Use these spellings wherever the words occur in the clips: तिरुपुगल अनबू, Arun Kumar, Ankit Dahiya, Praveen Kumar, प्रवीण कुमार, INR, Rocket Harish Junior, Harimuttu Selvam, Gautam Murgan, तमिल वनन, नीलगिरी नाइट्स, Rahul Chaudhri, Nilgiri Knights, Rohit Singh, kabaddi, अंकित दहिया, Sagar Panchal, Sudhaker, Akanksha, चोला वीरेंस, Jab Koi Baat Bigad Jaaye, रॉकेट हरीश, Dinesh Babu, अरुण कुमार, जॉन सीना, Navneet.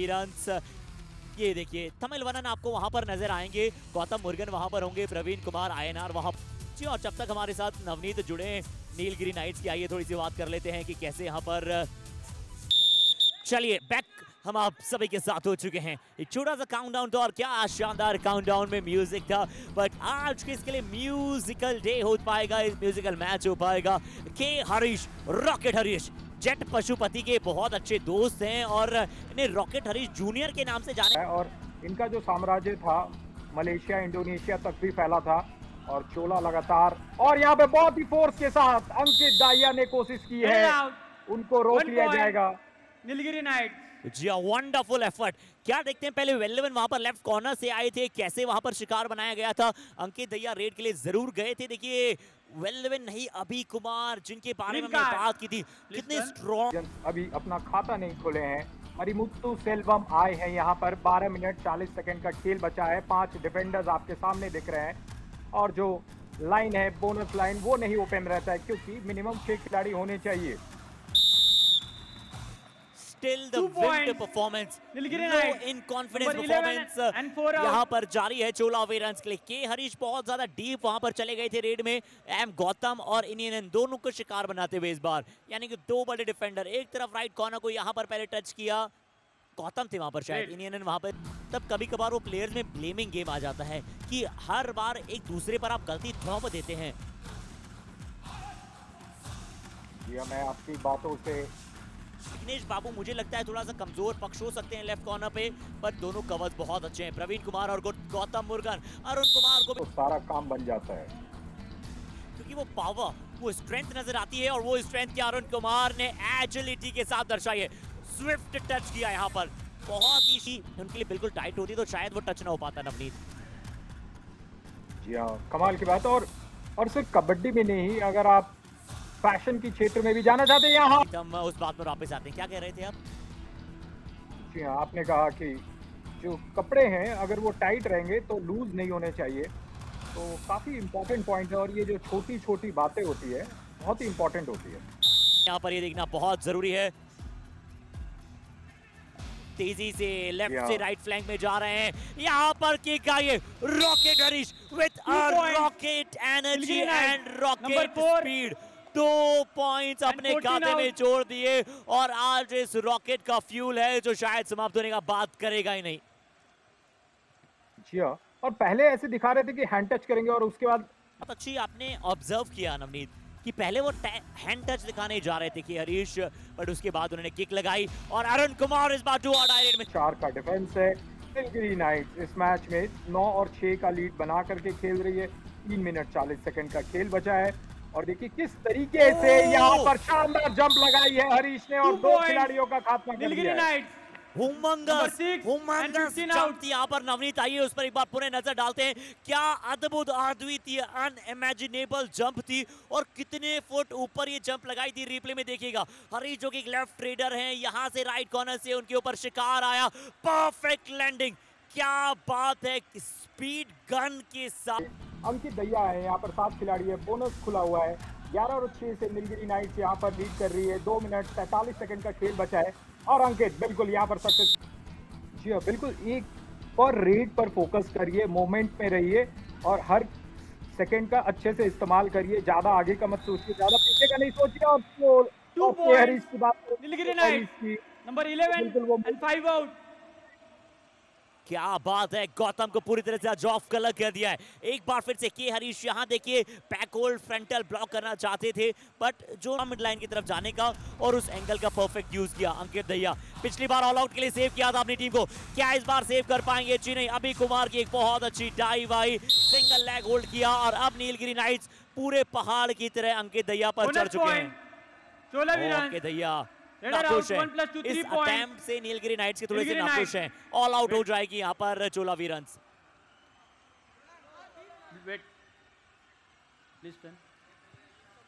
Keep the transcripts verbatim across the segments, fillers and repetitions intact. वीरेंस, ये देखिए तमिल वनन आपको वहां पर नजर आएंगे, गौतम मुर्गन वहां पर होंगे, प्रवीण कुमार I N R वहां। और जब तक हमारे साथ नवनीत जुड़े नीलगिरी नाइट्स की, आइए थोड़ी सी बात कर लेते हैं कि कैसे यहाँ पर। चलिए बैक हम आप सभी के साथ हो चुके हैं। एक छोटा सा काउंटडाउन था और क्या शानदार काउंटडाउन में म्यूजिक था, बट आज के इसके लिए म्यूजिकल डे हो पाएगा, इस म्यूजिकल मैच हो पाएगा। K Harish, रॉकेट हरीश jet Pashupati के बहुत अच्छे दोस्त हैं और इन्हें रॉकेट हरीश जूनियर के नाम से जाना है और इनका जो साम्राज्य था मलेशिया इंडोनेशिया तक भी फैला था और चोला लगातार, और यहाँ पे बहुत ही फोर्स के साथ अंकित दाहिया ने कोशिश की है, उनको रोक लिया जाएगा। नीलगिरी नाइट्स, जी वंडरफुल एफर्ट। क्या देखते हैं पहले वेलेवन वहां पर लेफ्ट कॉर्नर से आए थे, कैसे वहां पर शिकार बनाया गया था। अंकित दहिया रेड के लिए जरूर गए थे, देखिए वेलेवन नहीं अभी कुमार जिनके बारे में मैंने बात की थी, कितने स्ट्रॉन्ग। अभी अपना खाता नहीं खोले हैं, हरिमुत्तु सेल्वम आए हैं यहाँ पर। बारह मिनट चालीस सेकेंड का खेल बचा है, पांच डिफेंडर्स आपके सामने दिख रहे हैं और जो लाइन है बोनस लाइन वो नहीं ओपन रहता है क्योंकि मिनिमम छह खिलाड़ी होने चाहिए। Still the wild performance, in confidence performance यहाँ पर जारी है चोला वीरेंस के लिए। के हरीश बहुत ज्यादा डीप वहां पर चले गए थे रेड में, एम गौतम और इनियन दोनों को शिकार बनाते हुए इस बार, यानी कि दो बड़े डिफेंडर। एक तरफ राइट कॉर्नर को यहाँ पर पहले टच किया, गौतम थे वहां पर शायद, इनियन वहां पर। तब कभी कभार वो प्लेयर्स में ब्लेमिंग गेम आ जाता है कि हर बार एक दूसरे पर आप गलती थोप देते हैं। ये मैं आपकी बातों से दिनेश बाबू मुझे लगता है थोड़ा सा कमजोर पक्ष हो सकते हैं लेफ्ट कॉर्नर पे, पर दोनों कवर्स बहुत अच्छे हैं, प्रवीण कुमार और गौतम मुर्गन। अरुण कुमार को तो सारा काम बन जाता है क्योंकि वो पावर वो स्ट्रेंथ नजर आती है और वो स्ट्रेंथ क्या अरुण कुमार ने एजिलिटी के साथ दर्शाई है, स्विफ्ट टच किया यहाँ पर, बहुत ही उनके लिए बिल्कुल टाइट होती तो शायद वो टच ना हो पाता नवनीत। जी हाँ, कमाल की बात। और और सिर्फ कबड्डी में नहीं, अगर आप फैशन के क्षेत्र में भी जाना चाहते हैं यहाँ, हम उस बात पर वापस आते हैं। क्या कह रहे थे आप? जी हाँ, आपने कहा कि जो कपड़े हैं अगर वो टाइट रहेंगे तो लूज नहीं होने चाहिए, तो काफी इम्पोर्टेंट पॉइंट है और ये जो छोटी छोटी बातें होती है बहुत ही इम्पोर्टेंट होती है, यहाँ पर ये देखना बहुत जरूरी है। तेजी से लेफ्ट से राइट फ्लैंक में जा रहे हैं, यहाँ पर किक आई है, रॉकेट हरीश with a rocket energy and rocket speed, दो पॉइंट्स अपने खाते में जोड़ दिए और आज इस रॉकेट का फ्यूल है जो शायद समाप्त होने का बात करेगा ही नहीं। जी हाँ, और पहले ऐसे दिखा रहे थे कि हैंड टच करेंगे और उसके बाद बहुत अच्छी आपने ऑब्जर्व किया नवनीत कि पहले वो हैंड टच दिखाने जा रहे थे कि हरीश, बट उसके बाद उन्होंने किक लगाई और अरुण कुमार इस बार डायरेक्ट में। चार का डिफेंस है नीलगिरी नाइट्स इस मैच में, नौ और छह का लीड बना करके खेल रही है। तीन मिनट चालीस सेकंड का खेल बचा है और देखिए किस तरीके से यहाँ पर शानदार जंप लगाई है हरीश ने और दो खिलाड़ियों का खात्मा कर दिया। हुमंगस हुमंगस जंप यहाँ पर नवनीत, आइए उस पर एक बार पूरे नजर डालते हैं। क्या अद्भुत अद्वितीय अनइमेजिनेबल जंप थी और कितने फुट ऊपर ये जंप लगाई थी, रिप्ले में देखिएगा। हरीश जो कि लेफ्ट ट्रेडर हैं, यहाँ से राइट कॉर्नर से उनके ऊपर शिकार आया, परफेक्ट लैंडिंग। क्या बात है स्पीड गन के साथ। अंकित दहिया है यहाँ पर, सात खिलाड़ी है, बोनस खुला हुआ है। ग्यारह और छह से नीलगिरी नाइट्स यहाँ पर लीड कर रही है। दो मिनट पैंतालीस सेकंड का खेल बचा है और अंकित बिल्कुल यहाँ पर सक्सेस। जी हाँ बिल्कुल, एक पर रेड पर फोकस करिए, मोमेंट में रहिए और हर सेकंड का अच्छे से इस्तेमाल करिए, ज्यादा आगे का मत सोचिए, ज्यादा पीछे का नहीं सोचिए। और टू पॉइंट्स की बात, नीलगिरी नाइट्स number eleven and five out. क्या बात है, गौतम को पूरी तरह से आज ऑफ कलर कर दिया है। एक बार फिर से के हरीश यहाँ देखिए बैक होल्ड फ्रंटल ब्लॉक करना चाहते थे, बट जो मिड लाइन की तरफ जाने का और उस एंगल का परफेक्ट यूज किया अंकित दहिया। पिछली बार ऑल आउट के लिए सेव किया था अपनी टीम को, क्या इस बार सेव कर पाएंगे? जी नहीं, अभी कुमार की एक बहुत अच्छी डाइव आई, सिंगल लेग होल्ड किया और अब नीलगिरी नाइट्स पूरे पहाड़ की तरह अंकित दहिया पर चढ़ चुके हैं। अंकित दहिया इस अटेम्प्ट से नीलगिरी नाइट्स के थोड़े से नाखुश हैं, ऑल आउट हो जाएगी यहाँ पर चोला वीरेंस।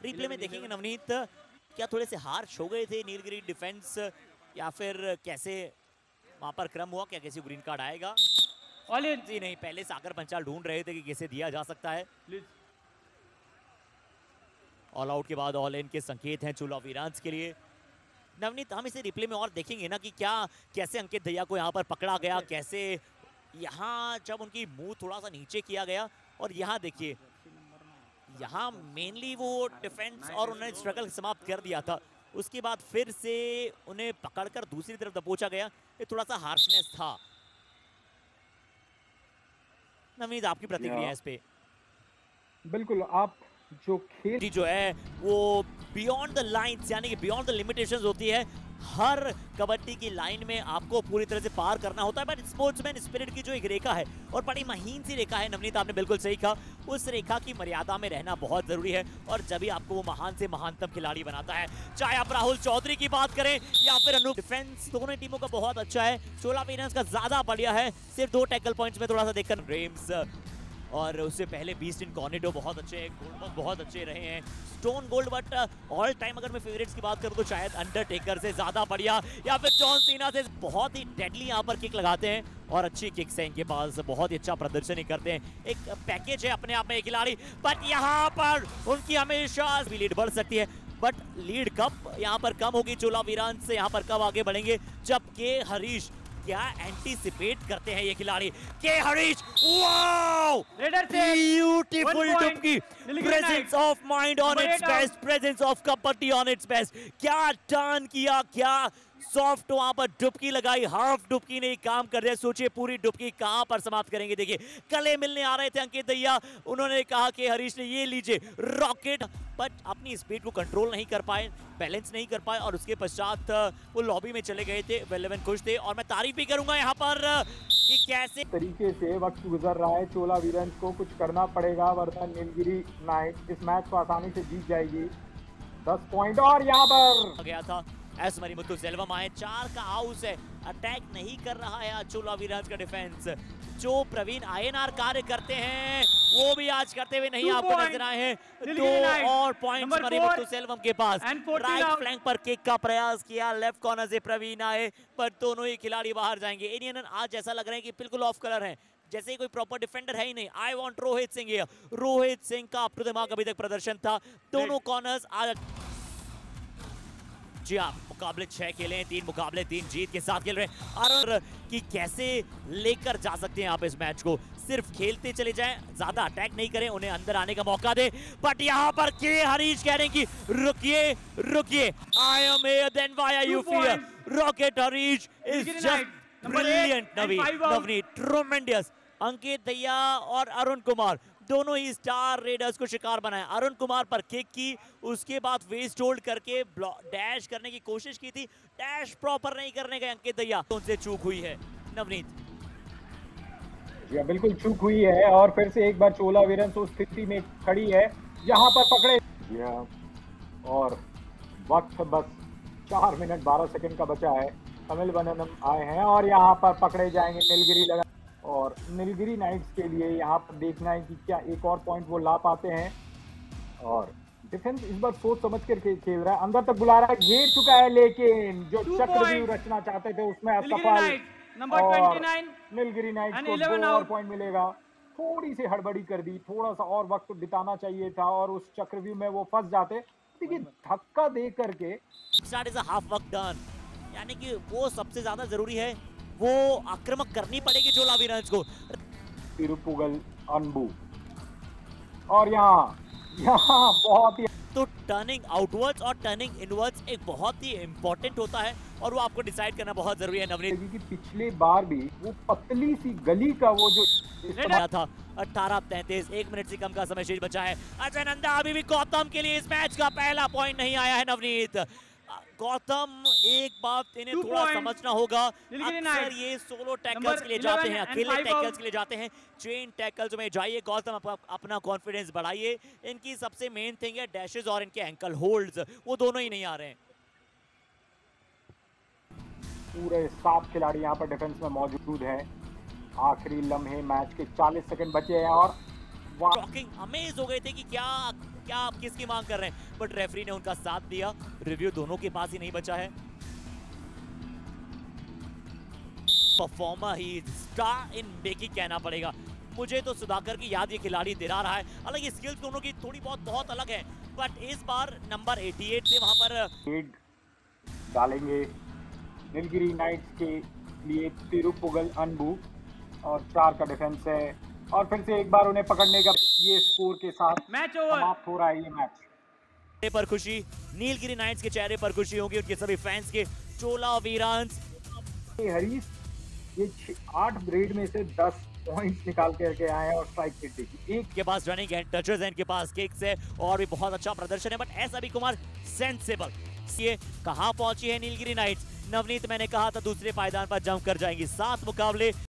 रिप्ले में देखेंगे नवनीत, क्या थोड़े से हार्श हो गए थे नीलगिरी डिफेंस या फिर कैसे वहां पर क्रम हुआ, क्या कैसे ग्रीन कार्ड आएगा? जी नहीं, पहले सागर पंचाल ढूंढ रहे थे कि कैसे दिया जा सकता है। ऑल आउट के बाद ऑल इन के संकेत हैं चोला वीरेंस के लिए। नवनीत, हम इसे रिप्ले में और देखेंगे ना कि क्या कैसे अंकित दहिया को यहाँ पर पकड़ा गया, कैसे यहाँ जब उनकी मुंह थोड़ा सा नीचे किया गया, और यहाँ देखिए यहाँ मेनली वो डिफेंस और उन्होंने स्ट्रगल समाप्त कर दिया था, उसके बाद फिर से उन्हें पकड़कर दूसरी तरफ दबोचा गया। ये थोड़ा सा हार्शनेस था। नवनीत, आपकी प्रतिक्रिया इस पे? बिल्कुल, आप जो खेल जो है वो बियॉन्ड द लाइंस यानी कि बियॉन्ड द लिमिटेशंस होती है। हर कबड्डी की लाइन में आपको पूरी तरह से पार करना होता है, बट स्पोर्ट्समैन स्पिरिट की जो एक रेखा है और बड़ी महीन सी रेखा है, नवनीत आपने बिल्कुल सही कहा, उस रेखा की मर्यादा में रहना बहुत ज़रूरी है और जब भी आपको वो महान से महानतम खिलाड़ी बनाता है, चाहे आप राहुल चौधरी की बात करें या फिर अनु। डिफेंस दोनों टीमों का बहुत अच्छा है, चोला वीरेंस का ज़्यादा बढ़िया है, सिर्फ दो टैकल पॉइंट्स में थोड़ा सा देखकर। रेम्स और उससे पहले बीस्ट इनकॉर्नेटो बहुत अच्छे हैं, गोल्डबर्ग बहुत अच्छे रहे हैं, stone gold, but all time अगर मैं फेवरेट्स की बात करूँ तो शायद अंडरटेकर से ज़्यादा बढ़िया या फिर जॉन सीना से। बहुत ही डेडली यहाँ पर किक लगाते हैं और अच्छी किक्स हैं इनके पास, बहुत ही अच्छा प्रदर्शन ही करते हैं, एक पैकेज है अपने आप में एक खिलाड़ी। बट यहाँ पर उनकी हमेशा भी लीड बढ़ सकती है, बट लीड कब यहाँ पर कम होगी, चोला वीरांस से यहाँ पर कब आगे बढ़ेंगे, जबकि हरीश क्या एंटीसिपेट करते हैं ये खिलाड़ी। के हरीश, वाव, ब्यूटीफुल टुपकी, presence of mind on its best, presence of kabaddi on its best, क्या टर्न किया, क्या सॉफ्ट वहां पर डुबकी लगाई, हाफ डुबकी ने काम कर दिया। सोचिए पूरी डुबकी कहां पर समाप्त करेंगे। देखिए कले मिलने आ रहे थे अंकित दहिया, उन्होंने कहा कि हरीश ने ये लीजिए रॉकेट, बट अपनी स्पीड को कंट्रोल नहीं कर पाए, बैलेंस नहीं कर पाए और उसके पश्चात वो लॉबी में चले गए थे। इलेवन खुश थे और मैं तारीफ भी करूंगा यहाँ पर कि कैसे तरीके से वक्त गुजर रहा है। चोला वीरेंस को कुछ करना पड़ेगा वरना नीलगिरी नाइट्स इस मैच को आसानी से जीत जाएगी। दस पॉइंट और यहाँ पर गया था। एस हरिमुत्तु सेल्वम आए, चार का हाउस है, अटैक नहीं कर रहा है चोला वीराज का डिफेंस। जो प्रवीण आई एन आर कार्य करते हैं वो भी आज करते हुए नहीं आपको नजर आए हैं। दो और पॉइंट्स हरिमुत्तु सेल्वम के पास। राइट फ्लैंक पर किक का प्रयास किया, लेफ्ट कॉर्नर से प्रवीण आए, पर दोनों ही खिलाड़ी बाहर जाएंगे। इंडियन आज ऐसा लग रहा है कि बिल्कुल ऑफ कलर है, जैसे कोई प्रॉपर डिफेंडर है ही नहीं। I want Rohit Singh. रोहित सिंह का अप टू द मार्क अभी तक प्रदर्शन था, दोनों कॉर्नर्स आज। जी हाँ, मुकाबले छह खेले हैं, तीन मुकाबले तीन जीत के साथ खेल रहे हैं और कि कैसे लेकर जा सकते हैं आप इस मैच को। सिर्फ खेलते चले जाएं, ज्यादा अटैक नहीं करें, उन्हें अंदर आने का मौका दें। बट यहाँ पर के हरीश कह रहे हैं कि रुकिए रुकिए, I am here then why are you here. रॉकेट हरीश is just brilliant. Navneet, tremendous. अंकित दहिया और अरुण कुमार दोनों ही स्टार रेडर्स को शिकार बनाया। अरुण कुमार पर किक की, उसके बाद वेस्ट होल्ड करके डैश करने की कोशिश की थी, डैश प्रॉपर नहीं करने गए अंकित दहिया, उनसे चूक हुई है। नवनीत, जी बिल्कुल चूक हुई है और फिर से एक बार चोला वीरेंस उस स्थिति में खड़ी है यहाँ पर पकड़े और वक्त बस चार मिनट बारह सेकेंड का बचा है। तमिल वननम आए हैं और यहाँ पर पकड़े जाएंगे। नीलगिरी लगा और नीलगिरी नाइट्स के लिए यहाँ पर देखना है कि क्या एक और पॉइंट वो ला पाते हैं। और डिफेंस इस बार सोच समझ कर खेल रहा है, अंदर तक बुला रहा है, घेर चुका है, लेकिन जो चक्रव्यूह रचना चाहते थे उसमें असफल। और नीलगिरी नाइट्स को दो और पॉइंट मिलेगा। थोड़ी सी हड़बड़ी कर दी, थोड़ा सा और वक्त बिताना चाहिए था और उस चक्रव्यूह में वो फंस जाते। देखिए धक्का दे करके हाफ वक्त डन, यानी कि वो सबसे ज्यादा जरूरी है, वो आक्रमक करनी पड़ेगी चोला वीरेंस को। तिरुपुगल अनबू और यहाँ यहाँ बहुत ही तो टर्निंग आउटवर्ड्स और टर्निंग इनवर्ड्स एक बहुत ही इम्पोर्टेंट होता है और वो आपको डिसाइड करना बहुत जरूरी है। नवनीत, क्योंकि पिछले बार भी वो पतली सी गली का वो जो इस्तेमाल था। अठारह तैंतीस, एक मिनट से कम का समय शेष बचा है। अच्छा नंदा, अभी भी गौतम के लिए इस मैच का पहला पॉइंट नहीं आया है। नवनीत, गौतम, एक बात इन्हें थोड़ा समझना होगा, अक्सर ये सोलो टैकल्स के लिए जाते हैं, अकेले टैकल्स के लिए जाते हैं, चेन टैकल्स में जाइए। गौतम, आप अपना कॉन्फिडेंस बढ़ाइए। इनकी सबसे मेन थिंग है डैशेस और इनके एंकल होल्ड्स, वो दोनों ही नहीं आ रहे हैं। पूरे सात खिलाड़ी यहाँ पर डिफेंस में मौजूद हैं। आखिरी लम्हे मैच के चालीस सेकेंड बचे हैं और शॉकिंग अमेज हो गए थे कि क्या क्या आप किसकी मांग कर रहे हैं, बट रेफरी ने उनका साथ दिया। रिव्यू दोनों के पास ही नहीं बचा है। परफॉर्मर ही स्टार इन मेकिंग कहना पड़ेगा। मुझे तो सुधाकर की याद ये खिलाड़ी दिला रहा है, हालांकि स्किल्स दोनों की थोड़ी बहुत बहुत अलग है, बट इस बार नंबर अठासी से वहां पर डालेंगे नीलगिरी नाइट्स के लिए तिरुपुगल अनबू, और चार का डिफेंस है और फिर से एक बार उन्हें पकड़ने का ये स्कोर के साथ मैच समाप्त हो रहा है। ये मैच पर खुशी, नीलगिरी नाइट्स के चेहरे पर खुशी होगी उनके सभी फैंस के। चोला वीरांस हरीश ये आठ ब्रेड में से दस पॉइंट्स निकाल करके आए हैं और स्ट्राइक किट देखी, एक के पास रनिंग है, टचेस हैं इनके पास, किक्स है और भी बहुत अच्छा प्रदर्शन है। बट ऐसा भी कुमार सेंसेबल, ये कहाँ पहुंची है नीलगिरी नाइट्स। नवनीत मैंने कहा था दूसरे पायदान पर जंप कर जाएंगी। सात मुकाबले